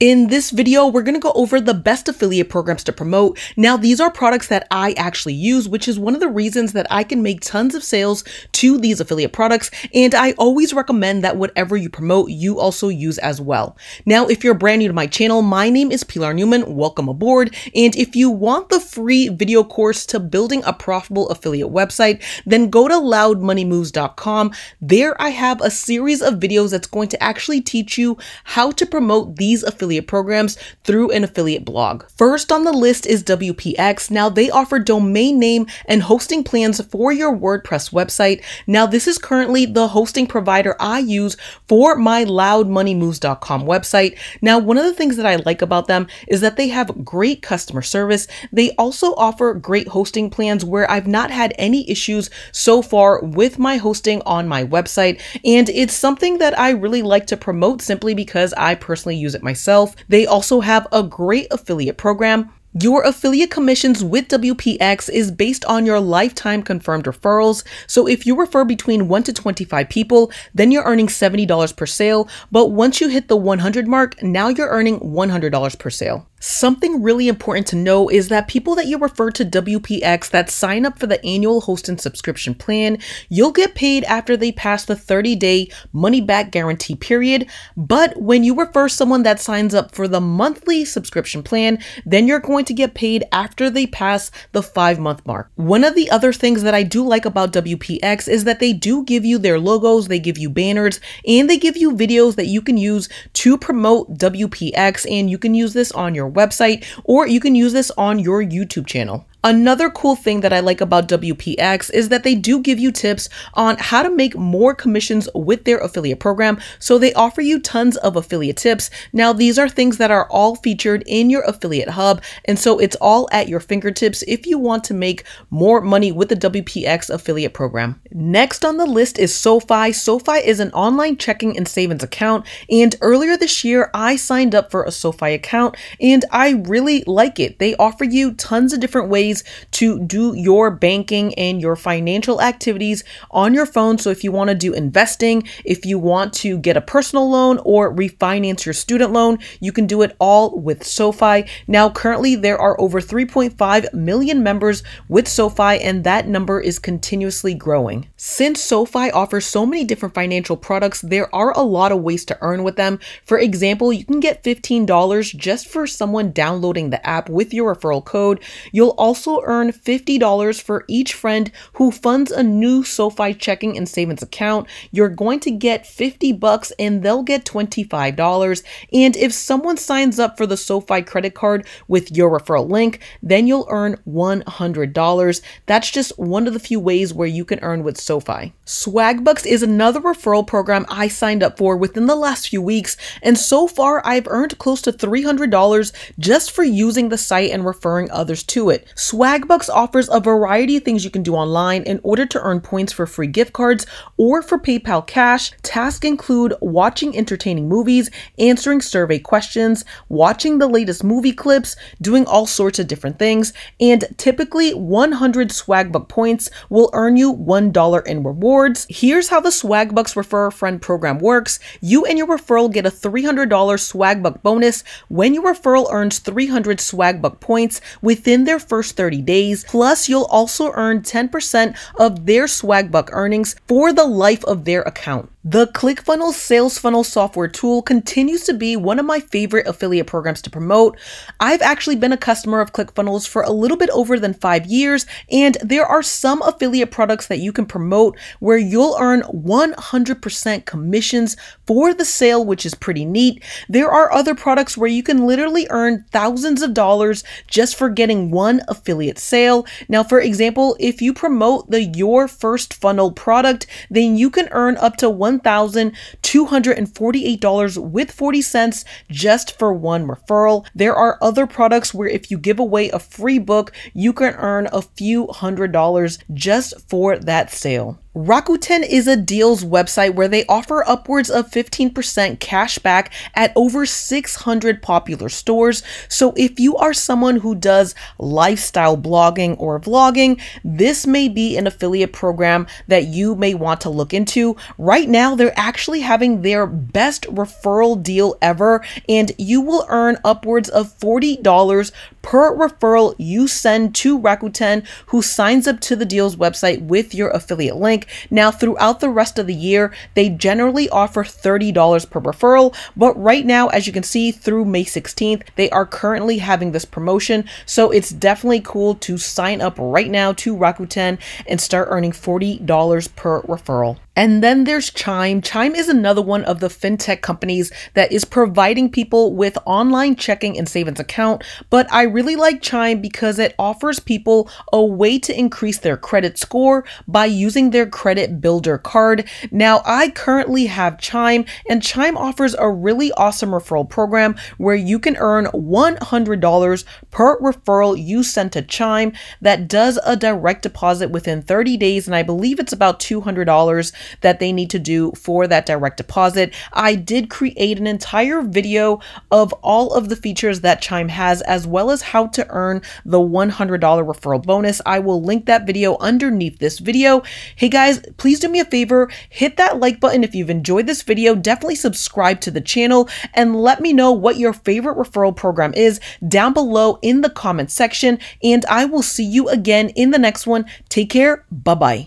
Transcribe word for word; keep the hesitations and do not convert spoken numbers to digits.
In this video, we're going to go over the best affiliate programs to promote. Now, these are products that I actually use, which is one of the reasons that I can make tons of sales to these affiliate products. And I always recommend that whatever you promote, you also use as well. Now, if you're brand new to my channel, my name is Pilar Newman. Welcome aboard. And if you want the free video course to building a profitable affiliate website, then go to loud money moves dot com. There I have a series of videos that's going to actually teach you how to promote these affiliate programs through an affiliate blog. First on the list is W P X. Now they offer domain name and hosting plans for your WordPress website. Now this is currently the hosting provider I use for my loud money moves dot com website. Now one of the things that I like about them is that they have great customer service. They also offer great hosting plans where I've not had any issues so far with my hosting on my website. And it's something that I really like to promote simply because I personally use it myself. They also have a great affiliate program. Your affiliate commissions with W P X is based on your lifetime confirmed referrals. So if you refer between one to twenty-five people, then you're earning seventy dollars per sale. But once you hit the one hundred mark, now you're earning one hundred dollars per sale. Something really important to know is that people that you refer to W P X that sign up for the annual host and subscription plan, you'll get paid after they pass the thirty day money back guarantee period. But when you refer someone that signs up for the monthly subscription plan, then you're going to get paid after they pass the five month mark. One of the other things that I do like about W P X is that they do give you their logos, they give you banners, and they give you videos that you can use to promote W P X, and you can use this on your website, or you can use this on your YouTube channel. Another cool thing that I like about W P X is that they do give you tips on how to make more commissions with their affiliate program. So they offer you tons of affiliate tips. Now, these are things that are all featured in your affiliate hub. And so it's all at your fingertips if you want to make more money with the W P X affiliate program. Next on the list is SoFi. SoFi is an online checking and savings account. And earlier this year, I signed up for a SoFi account and I really like it. They offer you tons of different ways to do your banking and your financial activities on your phone. So if you want to do investing, if you want to get a personal loan or refinance your student loan, you can do it all with SoFi. Now, currently there are over three point five million members with SoFi, and that number is continuously growing. Since SoFi offers so many different financial products, there are a lot of ways to earn with them. For example, you can get fifteen dollars just for someone downloading the app with your referral code. You'll also Also earn fifty dollars for each friend who funds a new SoFi checking and savings account. You're going to get fifty bucks and they'll get twenty-five dollars. And if someone signs up for the SoFi credit card with your referral link, then you'll earn one hundred dollars. That's just one of the few ways where you can earn with SoFi. Swagbucks is another referral program I signed up for within the last few weeks. And so far I've earned close to three hundred dollars just for using the site and referring others to it. Swagbucks offers a variety of things you can do online in order to earn points for free gift cards or for PayPal cash. Tasks include watching entertaining movies, answering survey questions, watching the latest movie clips, doing all sorts of different things. And typically one hundred Swagbucks points will earn you one dollar in rewards. Here's how the Swagbucks Refer a Friend program works. You and your referral get a three hundred dollar Swagbucks bonus when your referral earns three hundred Swagbucks points within their first thirty days. Plus, you'll also earn ten percent of their Swagbucks earnings for the life of their account. The ClickFunnels sales funnel software tool continues to be one of my favorite affiliate programs to promote. I've actually been a customer of ClickFunnels for a little bit over than five years, and there are some affiliate products that you can promote where you'll earn one hundred percent commissions for the sale, which is pretty neat. There are other products where you can literally earn thousands of dollars just for getting one affiliate sale. Now, for example, if you promote the Your First Funnel product, then you can earn up to one thousand two hundred forty-eight dollars and forty cents just for one referral. There are other products where if you give away a free book, you can earn a few hundred dollars just for that sale. Rakuten is a deals website where they offer upwards of fifteen percent cash back at over six hundred popular stores. So if you are someone who does lifestyle blogging or vlogging, this may be an affiliate program that you may want to look into. Right now, they're actually having their best referral deal ever, and you will earn upwards of forty dollars per referral you send to Rakuten, who signs up to the deals website with your affiliate link. Now, throughout the rest of the year, they generally offer thirty dollars per referral, but right now, as you can see, through May sixteenth, they are currently having this promotion, so it's definitely cool to sign up right now to Rakuten and start earning forty dollars per referral. And then there's Chime. Chime is another one of the fintech companies that is providing people with online checking and savings account, but I really like Chime because it offers people a way to increase their credit score by using their credit builder card. Now, I currently have Chime, and Chime offers a really awesome referral program where you can earn one hundred dollars per referral you send to Chime. That does a direct deposit within thirty days, and I believe it's about two hundred dollars that they need to do for that direct deposit. I did create an entire video of all of the features that Chime has, as well as how to earn the one hundred dollar referral bonus. I will link that video underneath this video. Hey guys, please do me a favor, hit that like button if you've enjoyed this video. Definitely subscribe to the channel and let me know what your favorite referral program is down below in the comment section, and I will see you again in the next one. Take care. Bye-bye.